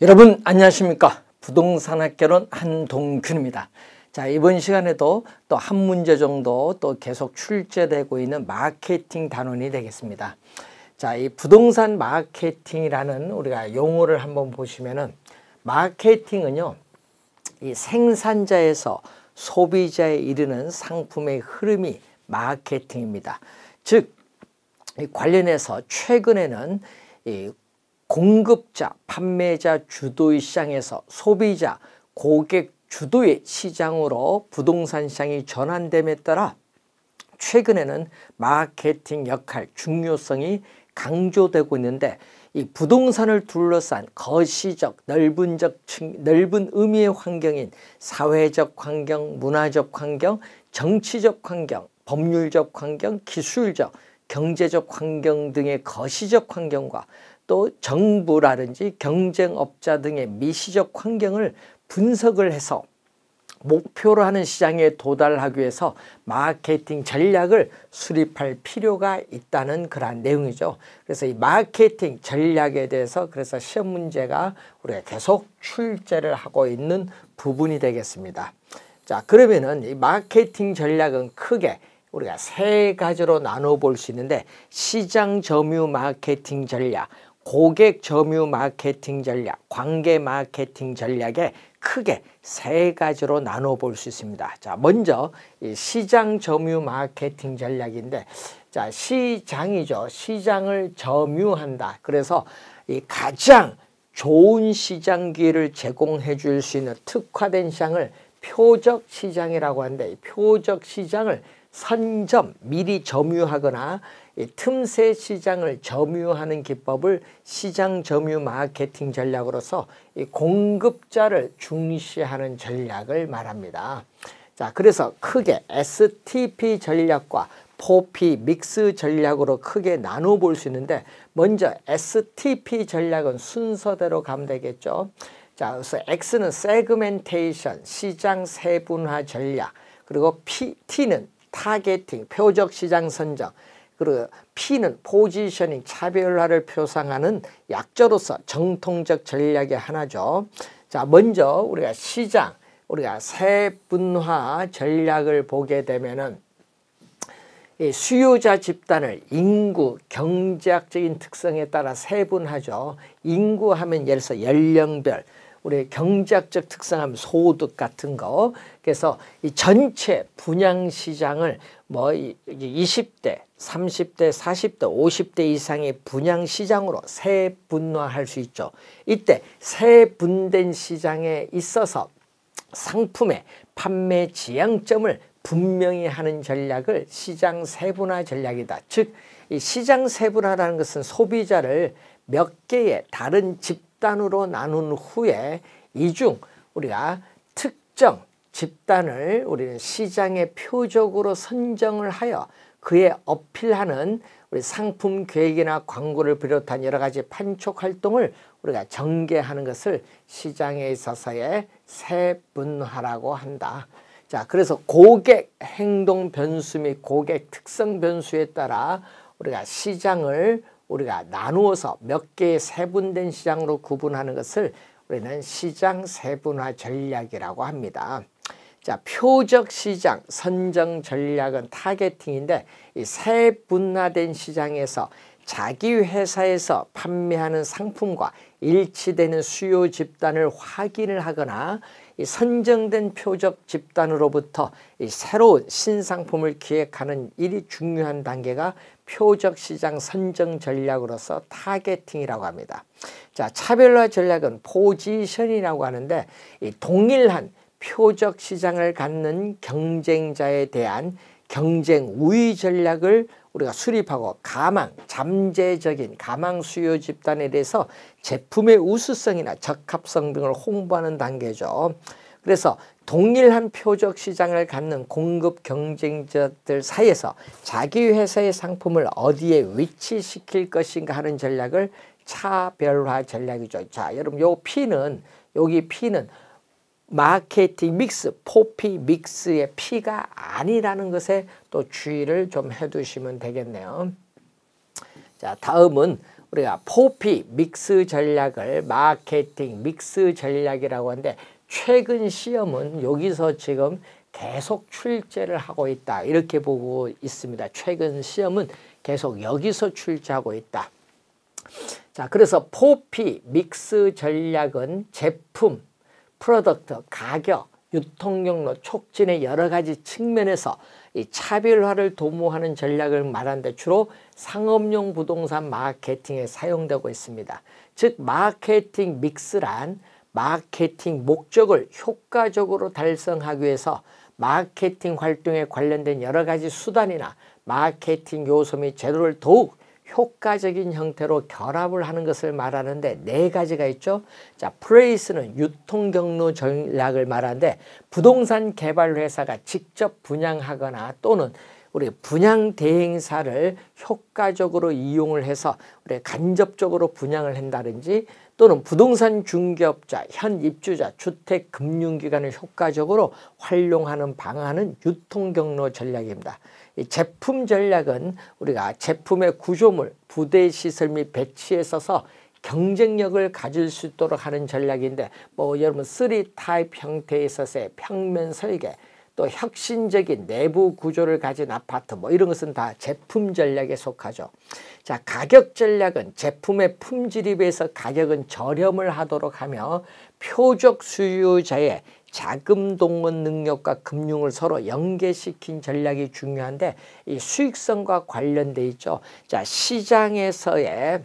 여러분 안녕하십니까? 부동산학개론 한동균입니다. 자, 이번 시간에도 또 한 문제 정도 또 계속 출제되고 있는 마케팅 단원이 되겠습니다. 자, 이 부동산 마케팅이라는 우리가 용어를 한번 보시면은 마케팅은요, 이 생산자에서 소비자에 이르는 상품의 흐름이 마케팅입니다. 즉, 이 관련해서 최근에는 이 공급자, 판매자 주도의 시장에서 소비자, 고객 주도의 시장으로 부동산 시장이 전환됨에 따라 최근에는 마케팅 역할 중요성이 강조되고 있는데, 이 부동산을 둘러싼 거시적, 넓은 의미의 환경인 사회적 환경, 문화적 환경, 정치적 환경, 법률적 환경, 기술적, 경제적 환경 등의 거시적 환경과 또 정부라든지 경쟁업자 등의 미시적 환경을 분석을 해서 목표로 하는 시장에 도달하기 위해서 마케팅 전략을 수립할 필요가 있다는 그러한 내용이죠. 그래서 이 마케팅 전략에 대해서 그래서 시험 문제가 우리가 계속 출제를 하고 있는 부분이 되겠습니다. 자, 그러면은 이 마케팅 전략은 크게 우리가 세 가지로 나눠볼 수 있는데, 시장 점유 마케팅 전략, 고객 점유 마케팅 전략, 관계 마케팅 전략에 크게 세 가지로 나눠볼 수 있습니다. 자, 먼저 이 시장 점유 마케팅 전략인데, 자, 시장이죠. 시장을 점유한다. 그래서 이 가장 좋은 시장 기회를 제공해 줄 수 있는 특화된 시장을 표적 시장이라고 하는데, 이 표적 시장을 선점, 미리 점유하거나 이 틈새 시장을 점유하는 기법을 시장 점유 마케팅 전략으로서 이 공급자를 중시하는 전략을 말합니다. 자, 그래서 크게 STP 전략과 4P 믹스 전략으로 크게 나눠볼 수 있는데, 먼저 STP 전략은 순서대로 가면 되겠죠. 자, 그래서 X는 세그멘테이션, 시장 세분화 전략, 그리고 T는 타겟팅, 표적 시장 선정, 그리고 P는 포지셔닝, 차별화를 표상하는 약자로서 정통적 전략의 하나죠. 자, 먼저 우리가 시장, 우리가 세분화 전략을 보게 되면은 이 수요자 집단을 인구, 경제학적인 특성에 따라 세분하죠. 인구 하면 예를 들어서 연령별, 우리 경제학적 특성하면 소득 같은 거. 그래서 이 전체 분양 시장을 뭐 20대, 30대, 40대, 50대 이상의 분양 시장으로 세분화할 수 있죠. 이때 세분된 시장에 있어서 상품의 판매 지향점을 분명히 하는 전략을 시장 세분화 전략이다. 즉, 이 시장 세분화라는 것은 소비자를 몇 개의 다른 집단으로 나눈 후에 이 중 우리가 특정 집단을 우리는 시장의 표적으로 선정을 하여 그에 어필하는 우리 상품 계획이나 광고를 비롯한 여러 가지 판촉 활동을 우리가 전개하는 것을 시장에 있어서의 세분화라고 한다. 자, 그래서 고객 행동 변수 및 고객 특성 변수에 따라 우리가 시장을 우리가 나누어서 몇 개의 세분된 시장으로 구분하는 것을 우리는 시장 세분화 전략이라고 합니다. 자, 표적 시장 선정 전략은 타겟팅인데, 이 세분화된 시장에서 자기 회사에서 판매하는 상품과 일치되는 수요 집단을 확인을 하거나 이 선정된 표적 집단으로부터 이 새로운 신상품을 기획하는 일이 중요한 단계가 표적 시장 선정 전략으로서 타겟팅이라고 합니다. 자, 차별화 전략은 포지션이라고 하는데, 이 동일한 표적 시장을 갖는 경쟁자에 대한 경쟁 우위 전략을 우리가 수립하고, 가망, 잠재적인 가망 수요 집단에 대해서 제품의 우수성이나 적합성 등을 홍보하는 단계죠. 그래서 동일한 표적 시장을 갖는 공급 경쟁자들 사이에서 자기 회사의 상품을 어디에 위치시킬 것인가 하는 전략을 차별화 전략이죠. 자, 여러분 요 P는, 여기 P는 마케팅 믹스, 4P 믹스의 P가 아니라는 것에 또 주의를 좀 해두시면 되겠네요. 자, 다음은 우리가 4P 믹스 전략을 마케팅 믹스 전략이라고 하는데 최근 시험은 여기서 지금 계속 출제를 하고 있다 이렇게 보고 있습니다. 최근 시험은 계속 여기서 출제하고 있다. 자, 그래서 4P 믹스 전략은 제품, 프로덕트, 가격, 유통경로, 촉진의 여러 가지 측면에서 이 차별화를 도모하는 전략을 말하는데 주로 상업용 부동산 마케팅에 사용되고 있습니다. 즉 마케팅 믹스란 마케팅 목적을 효과적으로 달성하기 위해서 마케팅 활동에 관련된 여러 가지 수단이나 마케팅 요소 및 제도를 더욱 효과적인 형태로 결합을 하는 것을 말하는데 네 가지가 있죠. 자, 플레이스는 유통 경로 전략을 말하는데 부동산 개발 회사가 직접 분양하거나 또는 우리 분양 대행사를 효과적으로 이용을 해서 우리 간접적으로 분양을 한다든지 또는 부동산 중개업자, 현 입주자, 주택 금융기관을 효과적으로 활용하는 방안은 유통 경로 전략입니다. 이 제품 전략은 우리가 제품의 구조물, 부대 시설 및 배치에 있어서 경쟁력을 가질 수 있도록 하는 전략인데 뭐 여러분 3타입 형태에 있어서의 평면 설계, 또 혁신적인 내부 구조를 가진 아파트 뭐 이런 것은 다 제품 전략에 속하죠. 자, 가격 전략은 제품의 품질에 비해서 가격은 저렴을 하도록 하며 표적 수요자의 자금 동원 능력과 금융을 서로 연계시킨 전략이 중요한데 이 수익성과 관련돼 있죠. 자, 시장에서의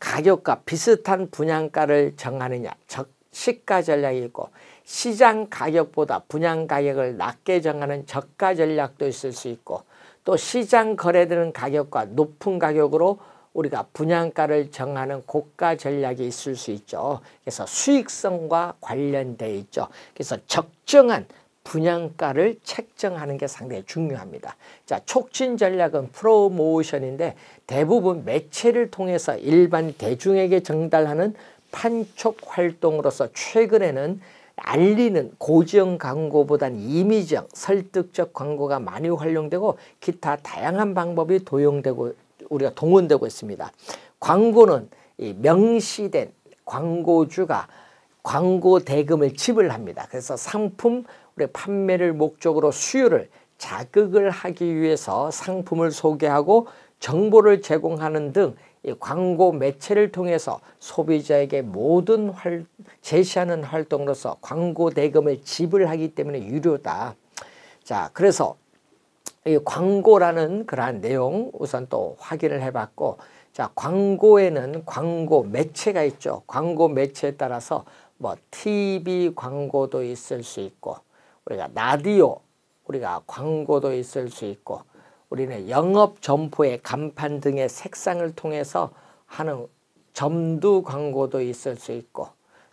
가격과 비슷한 분양가를 정하느냐, 즉 시가 전략이 있고 시장 가격보다 분양 가격을 낮게 정하는 저가 전략도 있을 수 있고 또 시장 거래되는 가격과 높은 가격으로 우리가 분양가를 정하는 고가 전략이 있을 수 있죠. 그래서 수익성과 관련되어 있죠. 그래서 적정한 분양가를 책정하는 게 상당히 중요합니다. 자, 촉진 전략은 프로모션인데 대부분 매체를 통해서 일반 대중에게 전달하는 판촉 활동으로서 최근에는 알리는 고지형 광고보다는 이미지형, 설득적 광고가 많이 활용되고 기타 다양한 방법이 도용되고 우리가 동원되고 있습니다. 광고는 이 명시된 광고주가 광고 대금을 지불합니다. 그래서 상품 우리 판매를 목적으로 수요를 자극을 하기 위해서 상품을 소개하고 정보를 제공하는 등 이 광고 매체를 통해서 소비자에게 모든 제시하는 활동으로서 광고 대금을 지불하기 때문에 유료다. 자, 그래서 이 광고라는 그러한 내용 우선 또 확인을 해봤고, 자, 광고에는 광고 매체가 있죠. 광고 매체에 따라서 뭐 TV 광고도 있을 수 있고, 우리가 라디오 우리가 광고도 있을 수 있고, 우리는 영업 점포의 간판 등의 색상을 통해서 하는 점두 광고도 있을 수 있고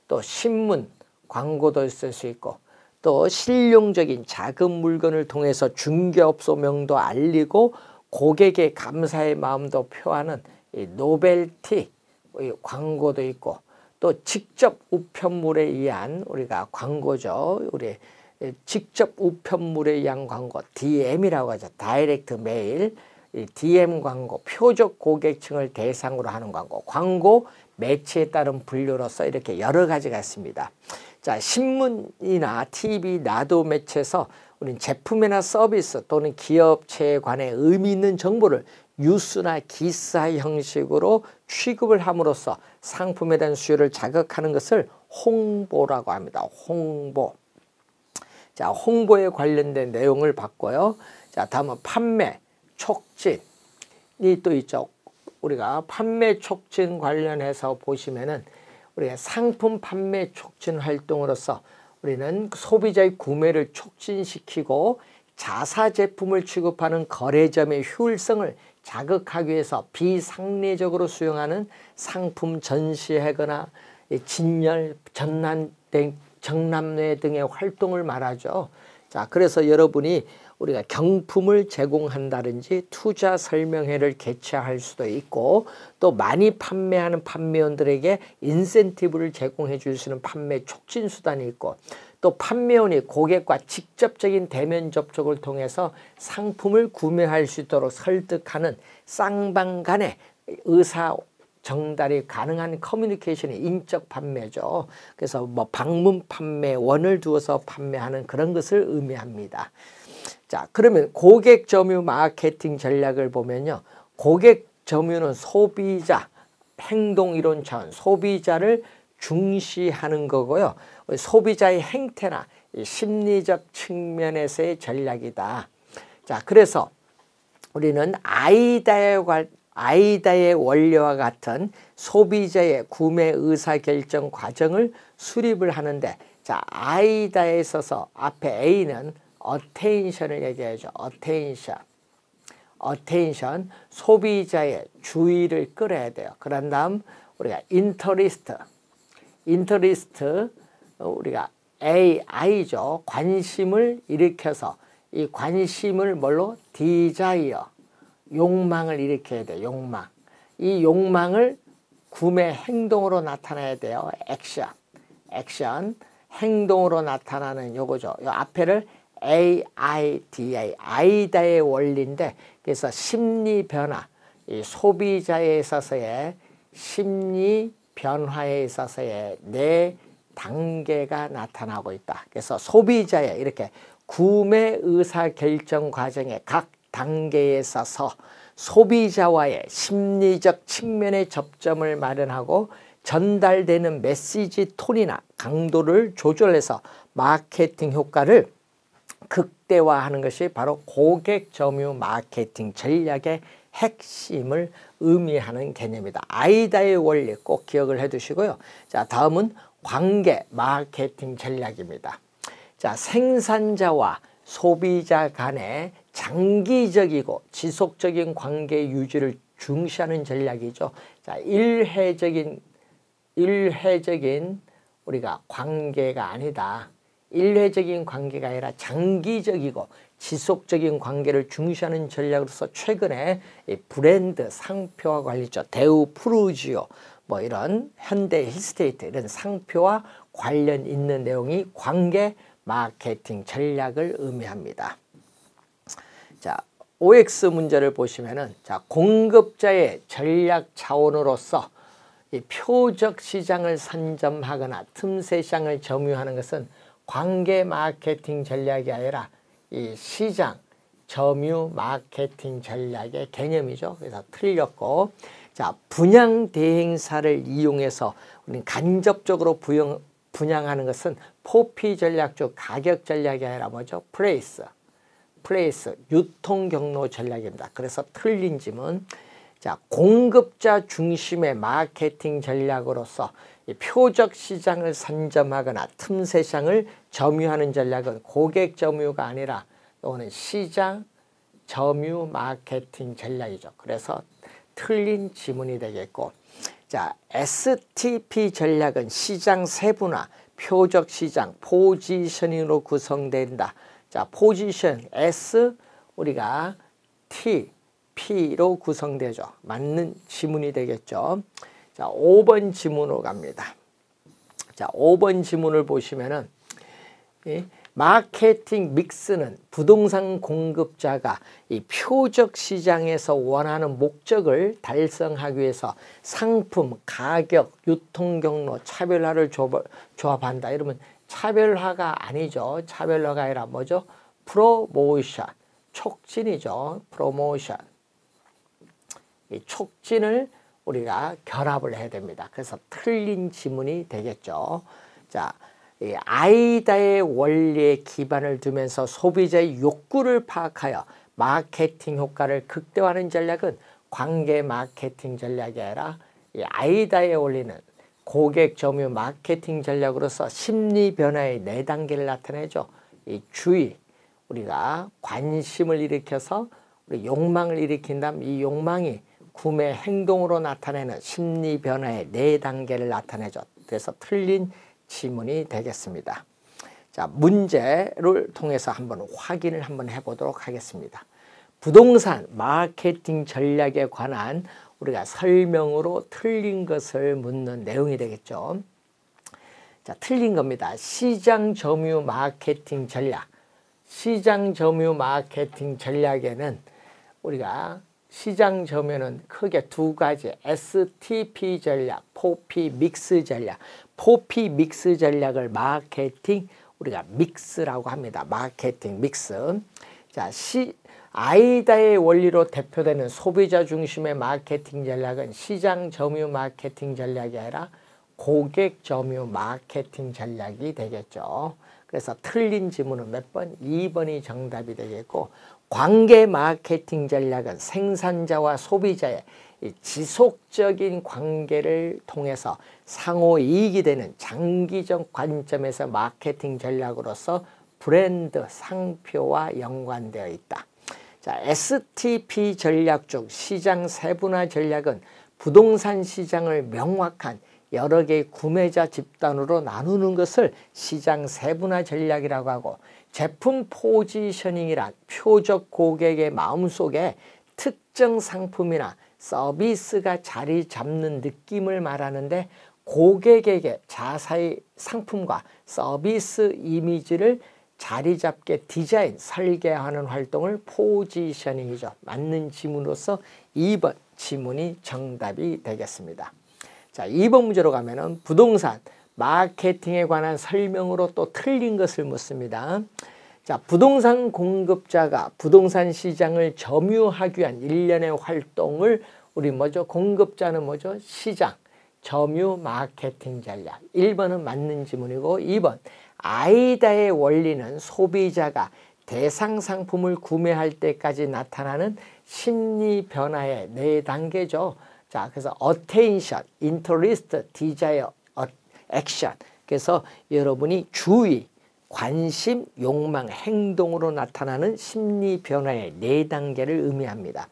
또 신문 광고도 있을 수 있고 또 실용적인 작은 물건을 통해서 중개업소 명도 알리고 고객의 감사의 마음도 표하는 이 노벨티 광고도 있고 또 직접 우편물에 의한 우리가 광고죠. 우리 직접 우편물에 의한 광고, DM이라고 하죠. 다이렉트 메일, DM 광고, 표적 고객층을 대상으로 하는 광고, 광고 매체에 따른 분류로서 이렇게 여러 가지가 있습니다. 자, 신문이나 TV, 라디오 매체에서 우리는 제품이나 서비스 또는 기업체에 관해 의미 있는 정보를 뉴스나 기사 형식으로 취급을 함으로써 상품에 대한 수요를 자극하는 것을 홍보라고 합니다. 홍보. 자, 홍보에 관련된 내용을 봤고요. 자, 다음은 판매, 촉진이 또 있죠. 우리가 판매 촉진 관련해서 보시면은 우리가 상품 판매 촉진 활동으로서 우리는 소비자의 구매를 촉진시키고 자사 제품을 취급하는 거래점의 효율성을 자극하기 위해서 비상례적으로 수용하는 상품 전시회거나 진열, 전난 등 정남회 등의 활동을 말하죠. 자, 그래서 여러분이 우리가 경품을 제공한다든지 투자 설명회를 개최할 수도 있고, 또 많이 판매하는 판매원들에게 인센티브를 제공해 줄 수 있는 판매 촉진 수단이 있고, 또 판매원이 고객과 직접적인 대면 접촉을 통해서 상품을 구매할 수 있도록 설득하는 쌍방 간의 의사 전달이 가능한 커뮤니케이션이 인적 판매죠. 그래서 뭐 방문 판매원을 두어서 판매하는 그런 것을 의미합니다. 자, 그러면 고객 점유 마케팅 전략을 보면요, 고객 점유는 소비자 행동 이론 차원, 소비자를 중시하는 거고요, 소비자의 행태나 심리적 측면에서의 전략이다. 자, 그래서 우리는 아이다의 원리와 같은 소비자의 구매 의사결정 과정을 수립을 하는데, 자, 아이다에 있어서 앞에 A는 어테인션을 얘기하죠. 어테인션, 소비자의 주의를 끌어야 돼요. 그런 다음 우리가 인터리스트, 우리가 AI죠. 관심을 일으켜서 이 관심을 뭘로? 디자이어, 욕망을 일으켜야 돼요. 욕망. 이 욕망을 구매 행동으로 나타내야 돼요. 액션, 행동으로 나타나는 요거죠. 요 앞에를 AIDA, 아이다의 원리인데, 그래서 심리 변화, 이 소비자에 있어서의 심리 변화에 있어서의 네 단계가 나타나고 있다. 그래서 소비자의 이렇게 구매 의사 결정 과정의 각 단계에 있어서 소비자와의 심리적 측면의 접점을 마련하고, 전달되는 메시지 톤이나 강도를 조절해서 마케팅 효과를 극대화하는 것이 바로 고객 점유 마케팅 전략의 핵심을 의미하는 개념이다. 아이다의 원리 꼭 기억을 해두시고요. 자, 다음은 관계 마케팅 전략입니다. 자, 생산자와 소비자 간의 장기적이고 지속적인 관계 유지를 중시하는 전략이죠. 자, 일회적인 우리가 관계가 아니다. 일회적인 관계가 아니라 장기적이고 지속적인 관계를 중시하는 전략으로서 최근에 이 브랜드 상표와 관리죠. 대우 프루지오 뭐 이런 현대 힐스테이트 이런 상표와 관련 있는 내용이 관계 마케팅 전략을 의미합니다. 자, OX 문제를 보시면은, 자, 공급자의 전략 차원으로서 이 표적 시장을 선점하거나 틈새 시장을 점유하는 것은 관계 마케팅 전략이 아니라 이 시장 점유 마케팅 전략의 개념이죠. 그래서 틀렸고, 자, 분양 대행사를 이용해서 우리는 간접적으로 분양하는 것은 4P 전략, 즉 가격 전략이 아니라 뭐죠? 플레이스, 유통 경로 전략입니다. 그래서 틀린 점은, 자, 공급자 중심의 마케팅 전략으로서 이 표적 시장을 선점하거나 틈새 시장을 점유하는 전략은 고객 점유가 아니라 또는 시장 점유 마케팅 전략이죠. 그래서 틀린 지문이 되겠고, 자, STP 전략은 시장 세분화, 표적 시장, 포지셔닝으로 구성된다. 자, 포지션 S 우리가 T, P로 구성되죠. 맞는 지문이 되겠죠. 자, 5번 지문으로 갑니다. 자, 5번 지문을 보시면은, 이 마케팅 믹스는 부동산 공급자가 이 표적 시장에서 원하는 목적을 달성하기 위해서 상품, 가격, 유통 경로, 차별화를 조합한다. 이러면 차별화가 아니죠. 차별화가 아니라 뭐죠? 프로모션, 촉진이죠. 프로모션. 이 촉진을 우리가 결합을 해야 됩니다. 그래서 틀린 지문이 되겠죠. 자, 이 아이다의 원리에 기반을 두면서 소비자의 욕구를 파악하여 마케팅 효과를 극대화하는 전략은 관계 마케팅 전략이 아니라, 이 아이다의 원리는 고객 점유 마케팅 전략으로서 심리 변화의 네 단계를 나타내죠. 이 주의, 우리가 관심을 일으켜서 우리 욕망을 일으킨 다음 이 욕망이 구매 행동으로 나타내는 심리 변화의 네 단계를 나타내죠. 그래서 틀린 지문이 되겠습니다. 자, 문제를 통해서 한번 확인을 한번 해보도록 하겠습니다. 부동산 마케팅 전략에 관한 우리가 설명으로 틀린 것을 묻는 내용이 되겠죠. 자, 틀린 겁니다. 시장 점유 마케팅 전략. 시장 점유 마케팅 전략에는 우리가 시장 점유는 크게 두 가지, STP 전략, 4P 믹스 전략. 4P 믹스 전략을 마케팅, 우리가 믹스라고 합니다. 마케팅 믹스. 자, 아이다의 원리로 대표되는 소비자 중심의 마케팅 전략은 시장 점유 마케팅 전략이 아니라 고객 점유 마케팅 전략이 되겠죠. 그래서 틀린 지문은 몇 번? 2번이 정답이 되겠고, 관계 마케팅 전략은 생산자와 소비자의 이 지속적인 관계를 통해서 상호 이익이 되는 장기적 관점에서 마케팅 전략으로서 브랜드 상표와 연관되어 있다. 자, STP 전략 중 시장 세분화 전략은 부동산 시장을 명확한 여러 개의 구매자 집단으로 나누는 것을 시장 세분화 전략이라고 하고, 제품 포지셔닝이란 표적 고객의 마음속에 특정 상품이나 서비스가 자리 잡는 느낌을 말하는데, 고객에게 자사의 상품과 서비스 이미지를 자리 잡게 디자인, 설계하는 활동을 포지셔닝이죠. 맞는 지문으로서 2번 지문이 정답이 되겠습니다. 자, 2번 문제로 가면은 부동산 마케팅에 관한 설명으로 또 틀린 것을 묻습니다. 자, 부동산 공급자가 부동산 시장을 점유하기 위한 일련의 활동을 우리 뭐죠? 공급자는 뭐죠? 시장 점유 마케팅 전략. 1번은 맞는 지문이고, 2번 아이다의 원리는 소비자가 대상 상품을 구매할 때까지 나타나는 심리 변화의 4단계죠. 자, 그래서 attention, interest, desire, action. 그래서 여러분이 주의, 관심, 욕망, 행동으로 나타나는 심리 변화의 4단계를 의미합니다.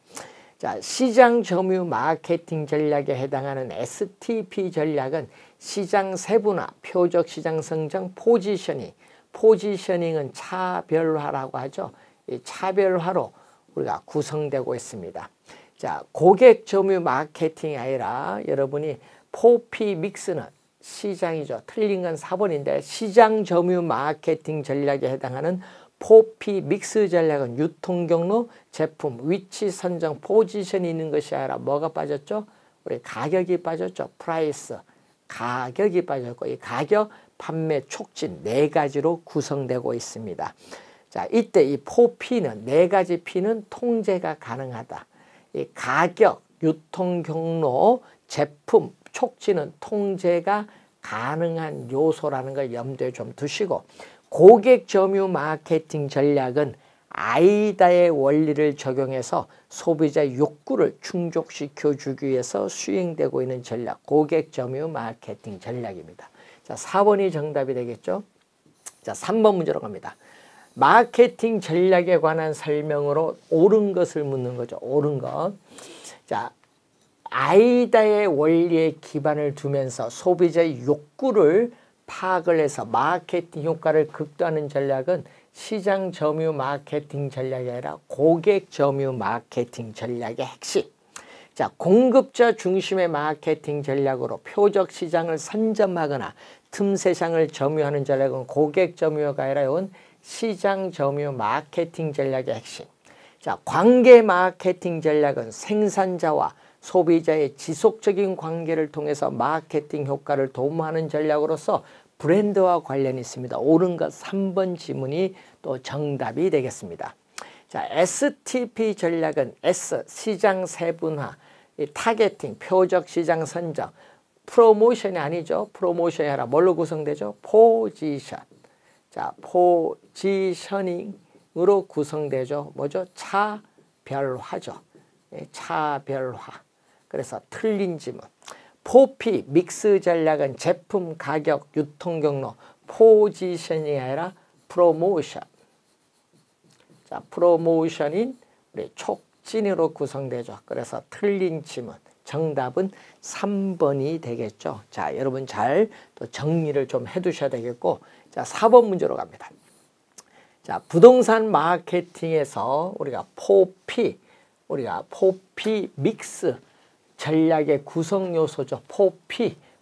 자, 시장 점유 마케팅 전략에 해당하는 STP 전략은 시장 세분화, 표적 시장 선정, 포지셔닝. 포지셔닝은 차별화라고 하죠. 이 차별화로 우리가 구성되고 있습니다. 자, 고객 점유 마케팅이 아니라 여러분이 4P 믹스는 시장이죠. 틀린 건 4번인데, 시장 점유 마케팅 전략에 해당하는 4P 믹스 전략은 유통 경로, 제품, 위치 선정, 포지션이 있는 것이 아니라 뭐가 빠졌죠? 우리 가격이 빠졌죠. 프라이스, 가격이 빠졌고, 이 가격, 판매, 촉진 4가지로 구성되고 있습니다. 자, 이때 이 4P는 4가지 P는 통제가 가능하다. 이 가격, 유통 경로, 제품, 촉진은 통제가 가능한 요소라는 걸 염두에 좀 두시고, 고객 점유 마케팅 전략은 아이다의 원리를 적용해서 소비자 욕구를 충족시켜주기 위해서 수행되고 있는 전략, 고객 점유 마케팅 전략입니다. 자, 4번이 정답이 되겠죠. 자, 3번 문제로 갑니다. 마케팅 전략에 관한 설명으로 옳은 것을 묻는 거죠. 옳은 것. 자, 아이다의 원리에 기반을 두면서 소비자의 욕구를 파악을 해서 마케팅 효과를 극대화하는 전략은 시장 점유 마케팅 전략이 아니라 고객 점유 마케팅 전략의 핵심. 자, 공급자 중심의 마케팅 전략으로 표적 시장을 선점하거나 틈새장을 점유하는 전략은 고객 점유가 아니라 이건 시장 점유 마케팅 전략의 핵심. 자, 관계 마케팅 전략은 생산자와 소비자의 지속적인 관계를 통해서 마케팅 효과를 도모하는 전략으로서 브랜드와 관련이 있습니다. 옳은 것 3번 지문이 또 정답이 되겠습니다. 자, STP 전략은 S, 시장 세분화, 타겟팅, 표적 시장 선정, 프로모션이 아니죠. 프로모션이 아니라 뭘로 구성되죠? 포지션. 자, 포지셔닝으로 구성되죠. 뭐죠? 차별화죠. 차별화. 그래서 틀린 지문. 4P 믹스 전략은 제품, 가격, 유통 경로, 포지션이 아니라 프로모션. 자, 프로모션인 우리 촉진으로 구성되죠. 그래서 틀린 지문. 정답은 3번이 되겠죠. 자, 여러분 잘 또 정리를 좀 해두셔야 되겠고, 자, 4번 문제로 갑니다. 자, 부동산 마케팅에서 우리가 4P 믹스 전략의 구성 요소죠.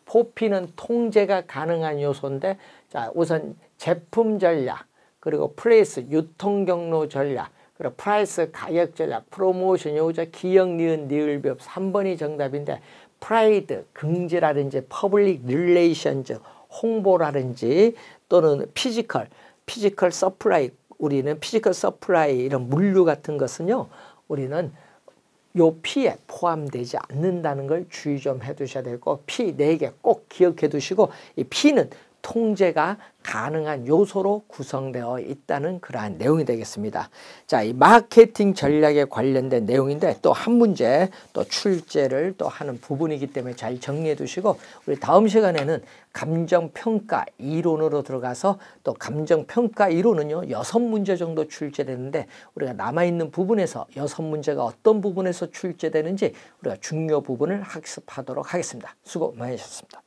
4P는 통제가 가능한 요소인데, 자, 우선 제품 전략, 그리고 플레이스 유통 경로 전략, 그리고 프라이스 가격 전략, 프로모션 요자, 기역 니은 니을 비읍 3번이 정답인데, 프라이드 긍지라든지 퍼블릭 릴레이션즈 홍보라든지, 또는 피지컬 서플라이, 우리는 피지컬 서플라이 이런 물류 같은 것은요, 우리는 요 P에 포함되지 않는다는 걸 주의 좀 해 두셔야 되고, P 4개 꼭 기억해 두시고, 이 P는 통제가 가능한 요소로 구성되어 있다는 그러한 내용이 되겠습니다. 자, 이 마케팅 전략에 관련된 내용인데, 또 한 문제 또 출제를 또 하는 부분이기 때문에 잘 정리해 두시고, 우리 다음 시간에는 감정평가 이론으로 들어가서, 또 감정평가 이론은요 6문제 정도 출제되는데, 우리가 남아있는 부분에서 6문제가 어떤 부분에서 출제되는지 우리가 중요 부분을 학습하도록 하겠습니다. 수고 많으셨습니다.